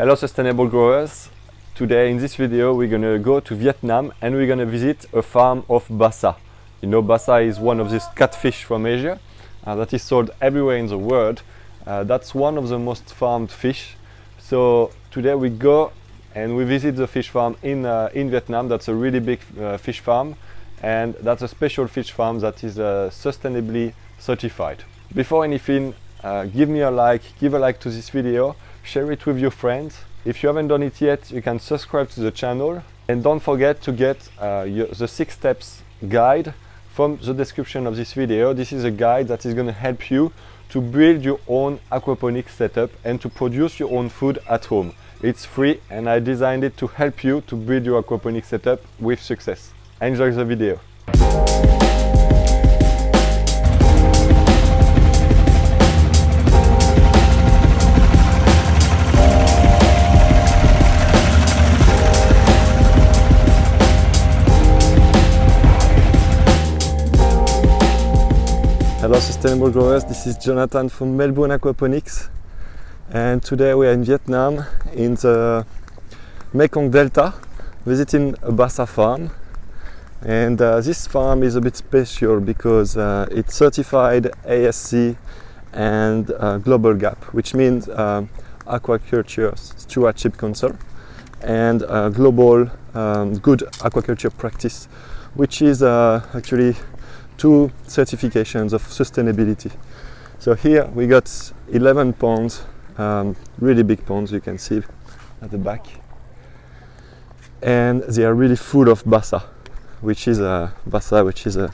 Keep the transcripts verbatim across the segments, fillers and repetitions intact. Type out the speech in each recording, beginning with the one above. Hello sustainable growers. Today in this video we're going to go to Vietnam and we're going to visit a farm of Basa. You know, Basa is one of these catfish from Asia uh, that is sold everywhere in the world. Uh, that's one of the most farmed fish. So today we go and we visit the fish farm in, uh, in Vietnam. That's a really big uh, fish farm, and that's a special fish farm that is uh, sustainably certified. Before anything, uh, give me a like, give a like to this video. Share it with your friends. If you haven't done it yet, you can subscribe to the channel, and don't forget to get uh, your, the six steps guide from the description of this video. This is a guide that is going to help you to build your own aquaponic setup and to produce your own food at home. It's free, and I designed it to help you to build your aquaponic setup with success. Enjoy the video. Hello sustainable growers, this is Jonathan from Melbourne Aquaponics, and today we are in Vietnam in the Mekong Delta visiting a Basa farm. And uh, this farm is a bit special because uh, it's certified A S C and uh, Global Gap, which means uh, Aquaculture Stewardship Council and uh, Global um, Good Aquaculture Practice, which is uh, actually two certifications of sustainability. So here we got eleven ponds, um, really big ponds you can see at the back, and they are really full of basa, which is a basa, which is a,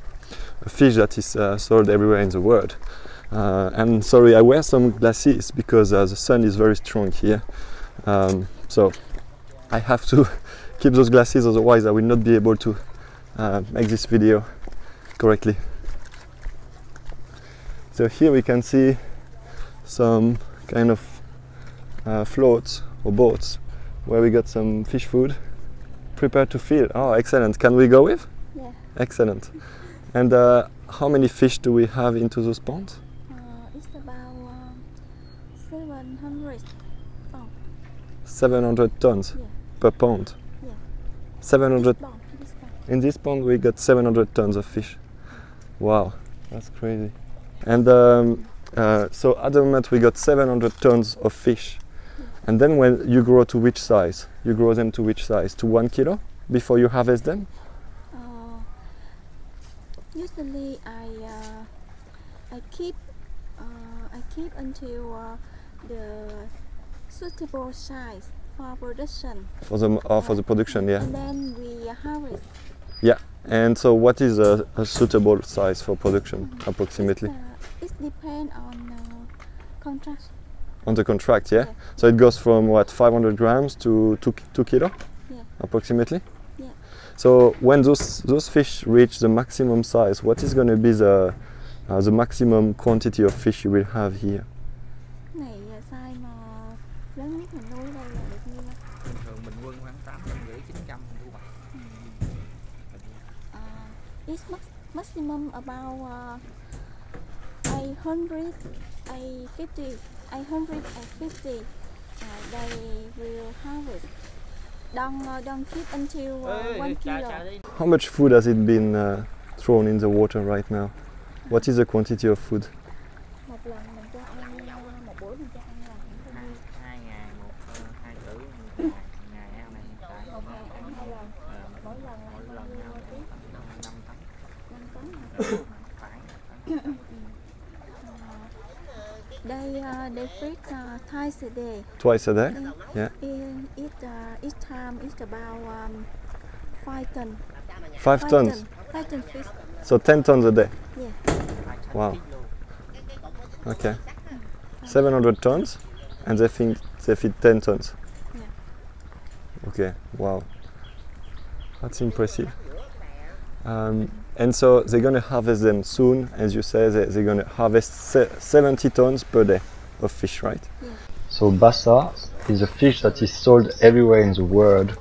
a fish that is uh, sold everywhere in the world. Uh, and sorry, I wear some glasses because uh, the sun is very strong here, um, so I have to keep those glasses, otherwise I will not be able to uh, make this video correctly. So here we can see some kind of uh, floats or boats where we got some fish food prepared to fill. Oh, excellent. Can we go with? Yeah. Excellent. And uh, how many fish do we have into those ponds? Uh, it's about uh, seven hundred pounds. seven hundred tons, yeah. Per pound? Yeah. seven hundred. This pond, this pond. In this pond we got seven hundred tons of fish. Wow, that's crazy. And um, uh, so at the moment we got seven hundred tons of fish. Yeah. And then when you grow to which size? You grow them to which size? To one kilo before you harvest them? Uh, usually I uh, I keep uh, I keep until uh, the suitable size for production. For the uh, for the production, yeah. And then we harvest. Yeah. And so what is a, a suitable size for production, mm-hmm. approximately? It's, uh, it depends on uh, contract. On the contract, yeah? Yeah. So it goes from what, five hundred grams to two, two kilo? Yeah. Approximately? Yeah. So when those, those fish reach the maximum size, what is going to be the, uh, the maximum quantity of fish you will have here? It's maximum about uh, eight hundred fifty, uh, they will harvest. Don't, uh, don't keep until uh, one kilo. How much food has it been uh, thrown in the water right now? What is the quantity of food? They uh, they feed uh, twice a day. Twice a day? Uh, yeah. And it, uh, each time it's about um, five tons. Five, five tons. Ton. Five tons fish. So ten tons a day. Yeah. Wow. Okay. Mm. Seven hundred tons, and they feed they feed ten tons. Yeah. Okay. Wow. That's impressive. Um, and so they're going to harvest them soon, as you say, they, they're going to harvest se seventy tons per day of fish, right? Yeah. So Basa is a fish that is sold everywhere in the world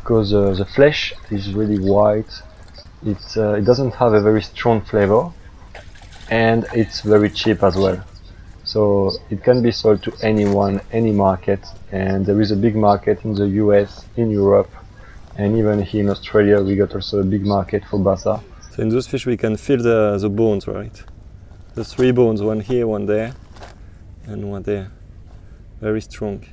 because uh, the flesh is really white, it, uh, it doesn't have a very strong flavor, and it's very cheap as well. So it can be sold to anyone, any market, and there is a big market in the U S, in Europe, and even here in Australia we got also a big market for Basa. So in those fish we can feel the, the bones, right? The three bones, one here, one there, and one there. Very strong.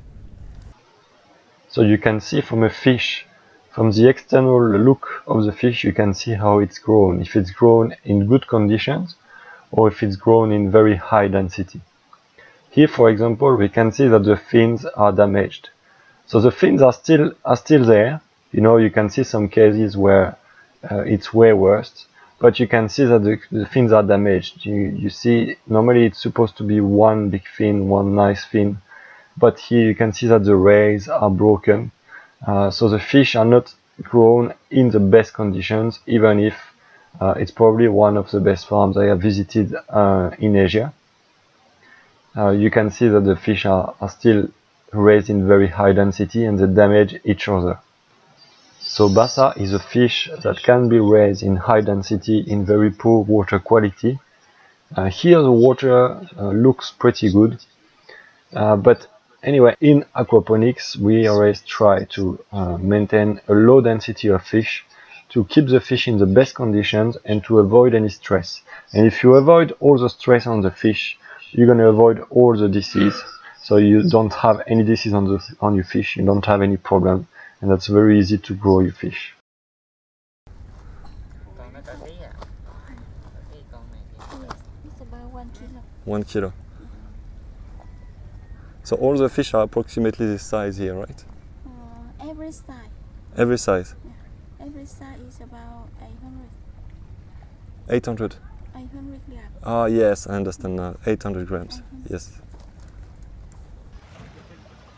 So you can see from a fish, from the external look of the fish, you can see how it's grown. If it's grown in good conditions, or if it's grown in very high density. Here, for example, we can see that the fins are damaged. So the fins are still are still there. You know, you can see some cases where uh, it's way worse, but you can see that the, the fins are damaged. You, you see, normally it's supposed to be one big fin, one nice fin, but here you can see that the rays are broken. Uh, so the fish are not grown in the best conditions, even if uh, it's probably one of the best farms I have visited uh, in Asia. Uh, you can see that the fish are, are still raised in very high density and they damage each other. So Basa is a fish that can be raised in high density in very poor water quality. Uh, here the water uh, looks pretty good, uh, but anyway, in aquaponics we always try to uh, maintain a low density of fish to keep the fish in the best conditions and to avoid any stress. And if you avoid all the stress on the fish, you're going to avoid all the disease. So you don't have any disease on, the, on your fish, you don't have any problem. And that's very easy to grow your fish. It's about one kilo. One kilo. So all the fish are approximately this size here, right? Uh, every size. Every size. Yeah. Every size is about eight hundred. eight hundred. eight hundred grams. Ah yes, I understand now. eight hundred grams. Mm-hmm. Yes.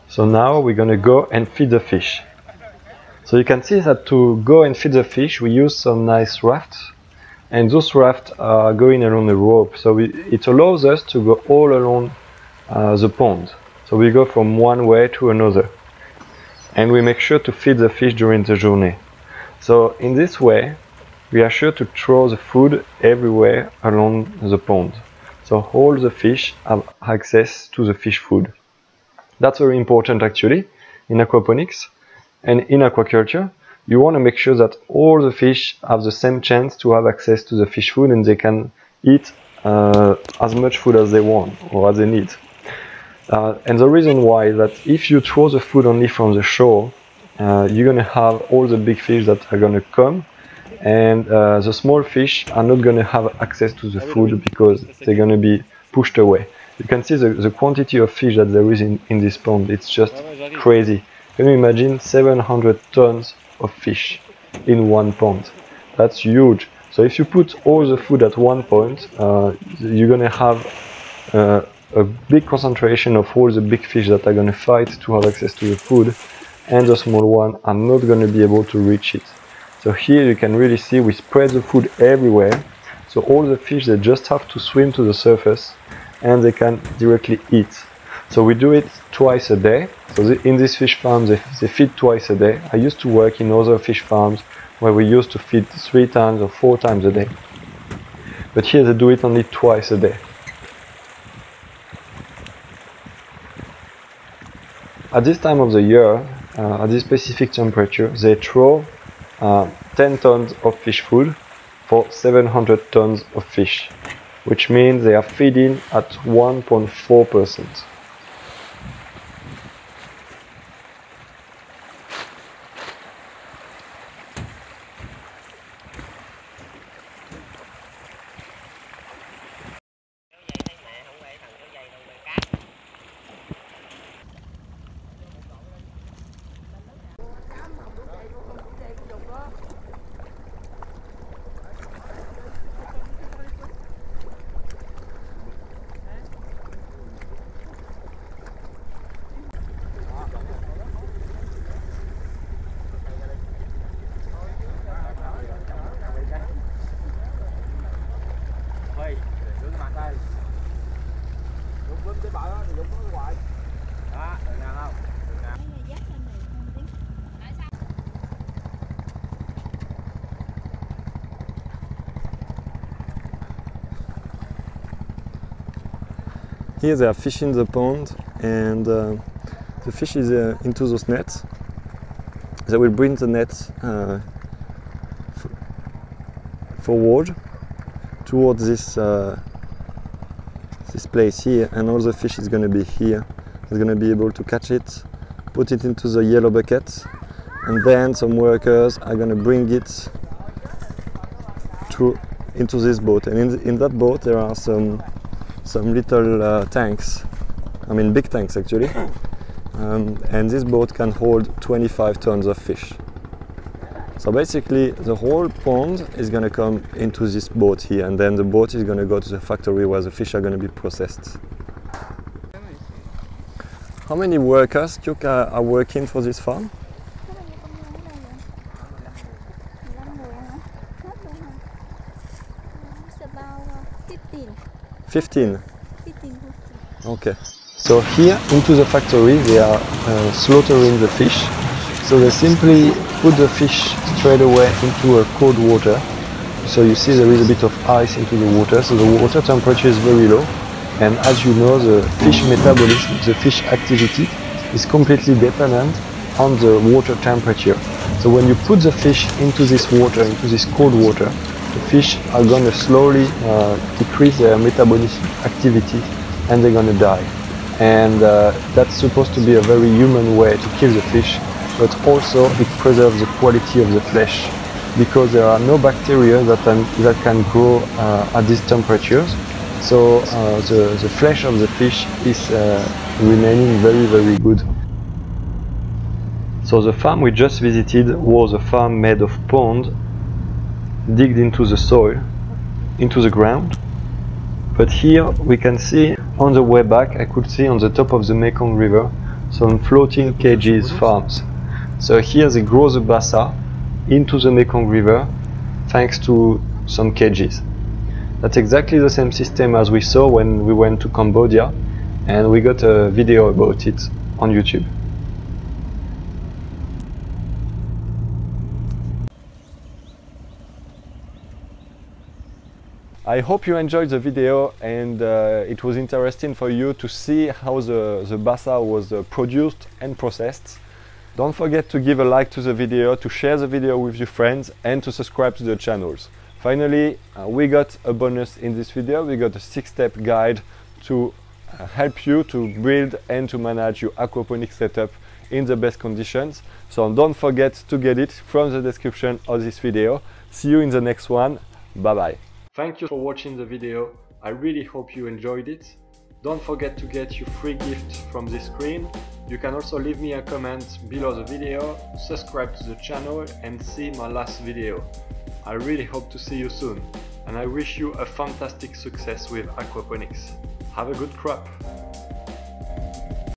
So now we're going to go and feed the fish. So you can see that to go and feed the fish, we use some nice rafts, and those rafts are going along the rope. So we, it allows us to go all along uh, the pond. So we go from one way to another, and we make sure to feed the fish during the journey. So in this way, we are sure to throw the food everywhere along the pond. So all the fish have access to the fish food. That's very important actually in aquaponics. And in aquaculture, you want to make sure that all the fish have the same chance to have access to the fish food and they can eat uh, as much food as they want or as they need. Uh, and the reason why is that if you throw the food only from the shore, uh, you're going to have all the big fish that are going to come, and uh, the small fish are not going to have access to the food because they're going to be pushed away. You can see the, the quantity of fish that there is in, in this pond, it's just crazy. Can you imagine seven hundred tons of fish in one pond? That's huge. So if you put all the food at one point, uh, you're going to have uh, a big concentration of all the big fish that are going to fight to have access to the food, and the small ones are not going to be able to reach it. So here you can really see we spread the food everywhere, so all the fish, they just have to swim to the surface and they can directly eat. So we do it twice a day. So the, in this fish farm they, they feed twice a day. I used to work in other fish farms where we used to feed three times or four times a day. But here they do it only twice a day. At this time of the year, uh, at this specific temperature, they throw uh, ten tons of fish food for seven hundred tons of fish, which means they are feeding at one point four percent. Here there are fish in the pond, and uh, the fish is uh, into those nets. They will bring the net uh, forward towards this uh, this place here, and all the fish is going to be here. It's going to be able to catch it, put it into the yellow bucket, and then some workers are going to bring it to into this boat. And in, in that boat there are some some little uh, tanks, I mean big tanks actually, um, and this boat can hold twenty-five tons of fish. So basically the whole pond is going to come into this boat here, and then the boat is going to go to the factory where the fish are going to be processed. How many workers, Duke, are, are working for this farm? fifteen. Okay. So here into the factory they are uh, slaughtering the fish. So they simply put the fish straight away into a cold water. So you see there is a bit of ice into the water. So the water temperature is very low. And as you know, the fish metabolism, the fish activity is completely dependent on the water temperature. So when you put the fish into this water, into this cold water, the fish are going to slowly uh, decrease their metabolic activity, and they're going to die. And uh, that's supposed to be a very human way to kill the fish, but also it preserves the quality of the flesh, because there are no bacteria that, um, that can grow uh, at these temperatures. So uh, the, the flesh of the fish is uh, remaining very, very good. So the farm we just visited was a farm made of pond digged into the soil, into the ground. But here we can see, on the way back, I could see on the top of the Mekong River some floating cages, farms. So here they grow the basa into the Mekong River thanks to some cages. That's exactly the same system as we saw when we went to Cambodia, and we got a video about it on YouTube. I hope you enjoyed the video, and uh, it was interesting for you to see how the, the basa was uh, produced and processed. Don't forget to give a like to the video, to share the video with your friends, and to subscribe to the channels. Finally, uh, we got a bonus in this video. We got a six-step guide to uh, help you to build and to manage your aquaponic setup in the best conditions. So don't forget to get it from the description of this video. See you in the next one. Bye-bye. Thank you for watching the video. I really hope you enjoyed it. Don't forget to get your free gift from this screen. You can also leave me a comment below the video, subscribe to the channel, and see my last video. I really hope to see you soon, and I wish you a fantastic success with aquaponics. Have a good crop!